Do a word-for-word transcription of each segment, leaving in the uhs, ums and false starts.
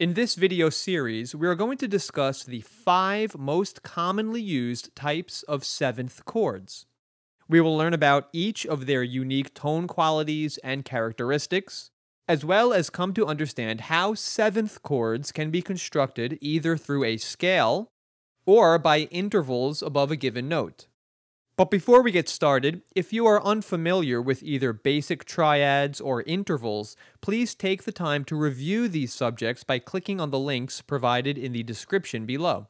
In this video series, we are going to discuss the five most commonly used types of seventh chords. We will learn about each of their unique tone qualities and characteristics, as well as come to understand how seventh chords can be constructed either through a scale or by intervals above a given note. But before we get started, if you are unfamiliar with either basic triads or intervals, please take the time to review these subjects by clicking on the links provided in the description below.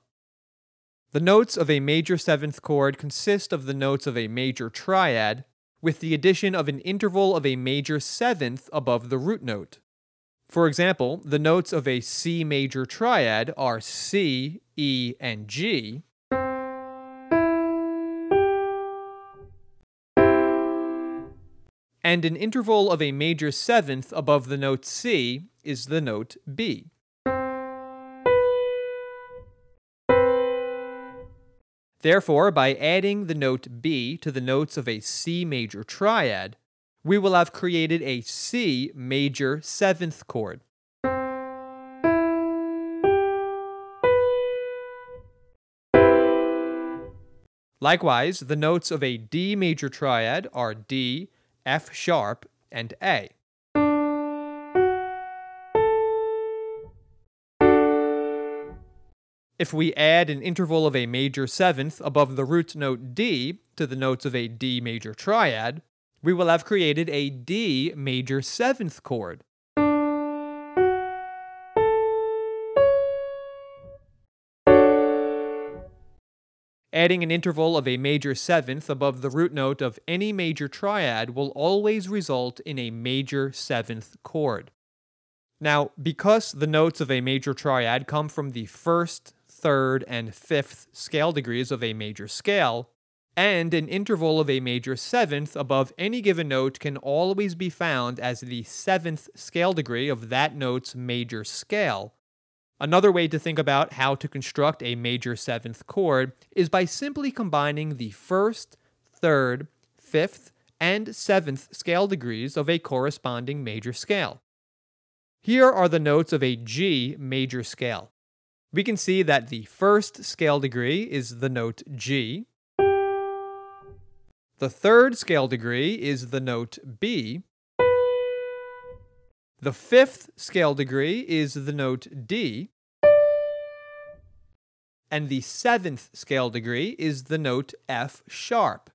The notes of a major seventh chord consist of the notes of a major triad, with the addition of an interval of a major seventh above the root note. For example, the notes of a C major triad are C, E, and G, and an interval of a major seventh above the note C is the note B. Therefore, by adding the note B to the notes of a C major triad, we will have created a C major seventh chord. Likewise, the notes of a D major triad are D, F sharp, and A. If we add an interval of a major seventh above the root note D to the notes of a D major triad, we will have created a D major seventh chord. Adding an interval of a major seventh above the root note of any major triad will always result in a major seventh chord. Now, because the notes of a major triad come from the first, third, and fifth scale degrees of a major scale, and an interval of a major seventh above any given note can always be found as the seventh scale degree of that note's major scale, another way to think about how to construct a major seventh chord is by simply combining the first, third, fifth, and seventh scale degrees of a corresponding major scale. Here are the notes of a G major scale. We can see that the first scale degree is the note G, the third scale degree is the note B, the fifth scale degree is the note D, and the seventh scale degree is the note F sharp.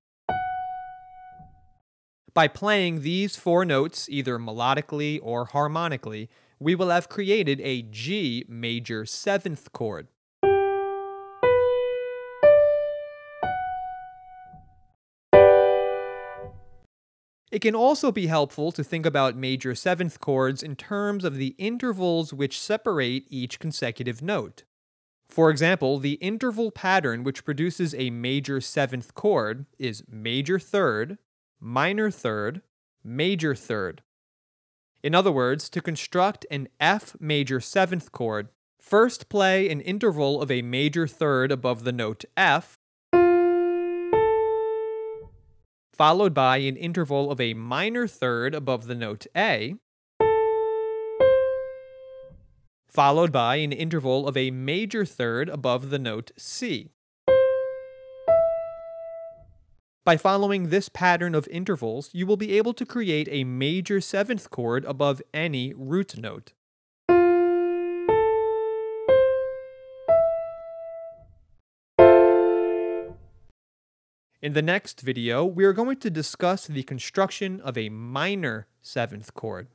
By playing these four notes, either melodically or harmonically, we will have created a G major seventh chord. It can also be helpful to think about major seventh chords in terms of the intervals which separate each consecutive note. For example, the interval pattern which produces a major seventh chord is major third, minor third, major third. In other words, to construct an F major seventh chord, first play an interval of a major third above the note F, followed by an interval of a minor third above the note A, followed by an interval of a major third above the note C. By following this pattern of intervals, you will be able to create a major seventh chord above any root note. In the next video, we are going to discuss the construction of a minor seventh chord.